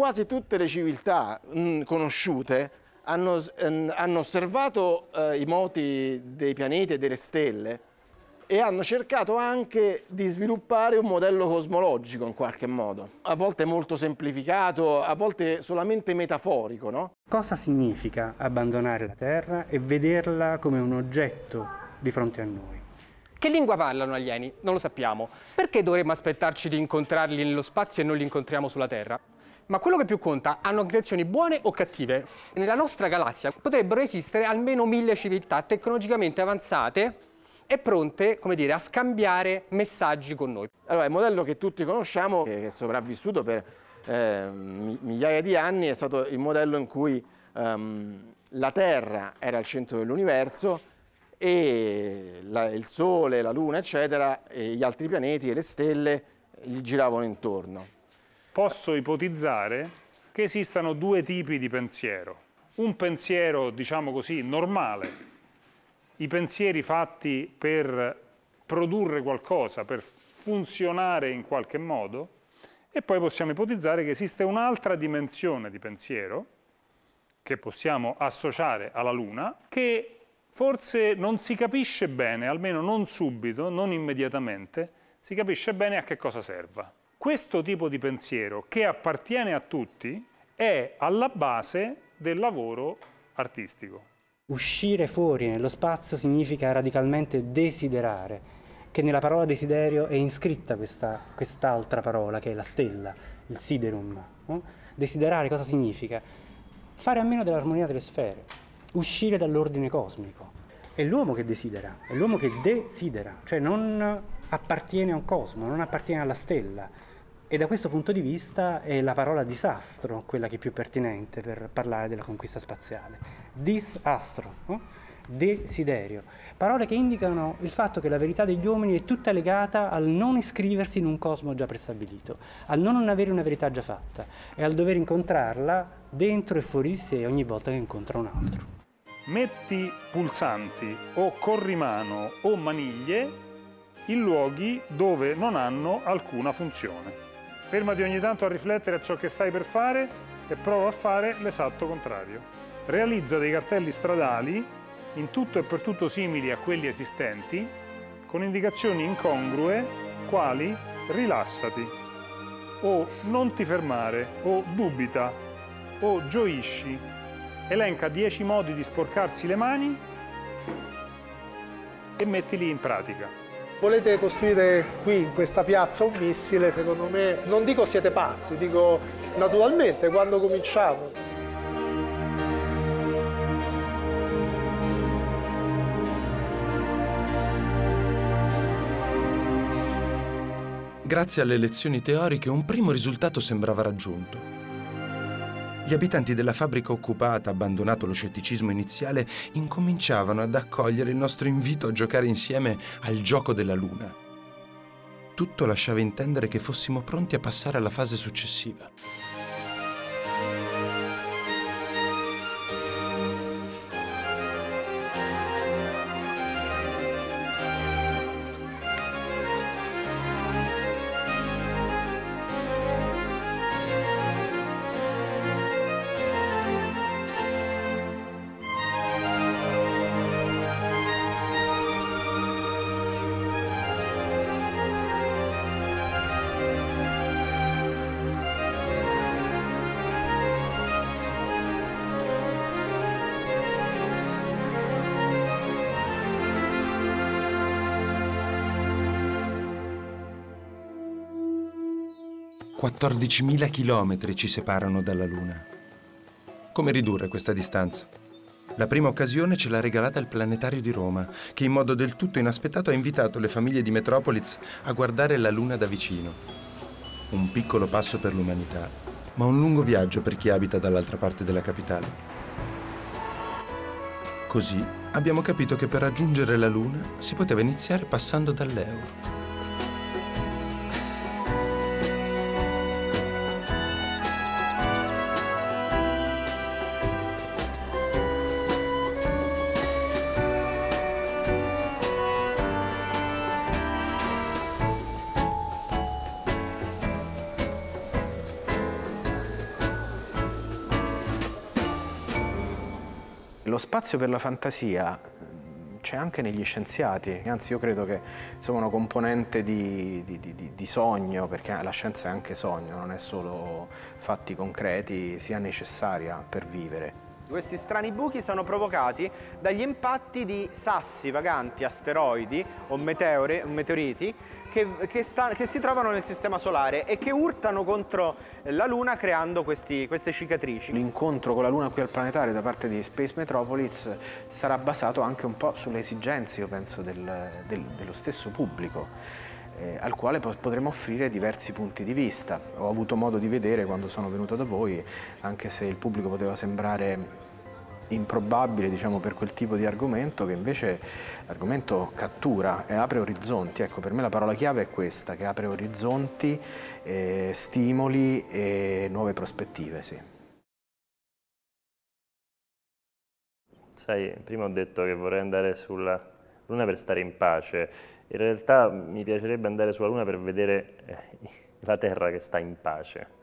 quasi tutte le civiltà conosciute hanno osservato i moti dei pianeti e delle stelle e hanno cercato anche di sviluppare un modello cosmologico in qualche modo, a volte molto semplificato, a volte solamente metaforico, no? Cosa significa abbandonare la Terra e vederla come un oggetto di fronte a noi? Che lingua parlano gli alieni? Non lo sappiamo. Perché dovremmo aspettarci di incontrarli nello spazio e non li incontriamo sulla Terra? Ma quello che più conta, hanno intenzioni buone o cattive? Nella nostra galassia potrebbero esistere almeno 1000 civiltà tecnologicamente avanzate e pronte, come dire, a scambiare messaggi con noi. Allora, il modello che tutti conosciamo, che è sopravvissuto per migliaia di anni, è stato il modello in cui la Terra era al centro dell'universo e il Sole, la Luna, eccetera, e gli altri pianeti e le stelle gli giravano intorno. Posso ipotizzare che esistano due tipi di pensiero. Un pensiero, diciamo così, normale, i pensieri fatti per produrre qualcosa, per funzionare in qualche modo, e poi possiamo ipotizzare che esiste un'altra dimensione di pensiero che possiamo associare alla Luna, che forse non si capisce bene, almeno non subito, non immediatamente, si capisce bene a che cosa serva. Questo tipo di pensiero, che appartiene a tutti, è alla base del lavoro artistico. Uscire fuori nello spazio significa radicalmente desiderare, che nella parola desiderio è inscritta quest'altra parola, che è la stella, il siderum. Desiderare cosa significa? Fare a meno dell'armonia delle sfere. Uscire dall'ordine cosmico. È l'uomo che desidera, è l'uomo che desidera, cioè non appartiene a un cosmo, non appartiene alla stella. E da questo punto di vista è la parola disastro quella che è più pertinente per parlare della conquista spaziale. Disastro, no? Desiderio. Parole che indicano il fatto che la verità degli uomini è tutta legata al non iscriversi in un cosmo già prestabilito, al non avere una verità già fatta e al dover incontrarla dentro e fuori di sé ogni volta che incontra un altro. Metti pulsanti o corrimano o maniglie in luoghi dove non hanno alcuna funzione. Fermati ogni tanto a riflettere a ciò che stai per fare e prova a fare l'esatto contrario. Realizza dei cartelli stradali in tutto e per tutto simili a quelli esistenti, con indicazioni incongrue quali rilassati, o non ti fermare, o dubita, o gioisci. Elenca 10 modi di sporcarsi le mani e mettili in pratica. Volete costruire qui, in questa piazza, un missile? Secondo me, non dico siete pazzi, dico naturalmente, quando cominciamo. Grazie alle lezioni teoriche un primo risultato sembrava raggiunto. Gli abitanti della fabbrica occupata, abbandonato lo scetticismo iniziale, incominciavano ad accogliere il nostro invito a giocare insieme al gioco della Luna. Tutto lasciava intendere che fossimo pronti a passare alla fase successiva. «14.000 chilometri ci separano dalla Luna. Come ridurre questa distanza? La prima occasione ce l'ha regalata il planetario di Roma, che in modo del tutto inaspettato ha invitato le famiglie di Metropoliz a guardare la Luna da vicino. Un piccolo passo per l'umanità, ma un lungo viaggio per chi abita dall'altra parte della capitale. Così abbiamo capito che per raggiungere la Luna si poteva iniziare passando dall'Euro». Lo spazio per la fantasia c'è anche negli scienziati, anzi io credo che insomma, una componente di sogno, perché la scienza è anche sogno, non è solo fatti concreti, sia necessaria per vivere. Questi strani buchi sono provocati dagli impatti di sassi vaganti, asteroidi o meteoriti che si trovano nel Sistema Solare e che urtano contro la Luna creando queste cicatrici. L'incontro con la Luna qui al planetario da parte di Space Metropoliz sarà basato anche un po' sulle esigenze, io penso, dello stesso pubblico, al quale potremo offrire diversi punti di vista. Ho avuto modo di vedere quando sono venuto da voi, anche se il pubblico poteva sembrare improbabile, diciamo, per quel tipo di argomento, che invece l'argomento cattura e apre orizzonti. Ecco, per me la parola chiave è questa, che apre orizzonti, stimoli e nuove prospettive, sì. Sai, prima ho detto che vorrei andare sulla Luna per stare in pace. In realtà mi piacerebbe andare sulla Luna per vedere la Terra che sta in pace.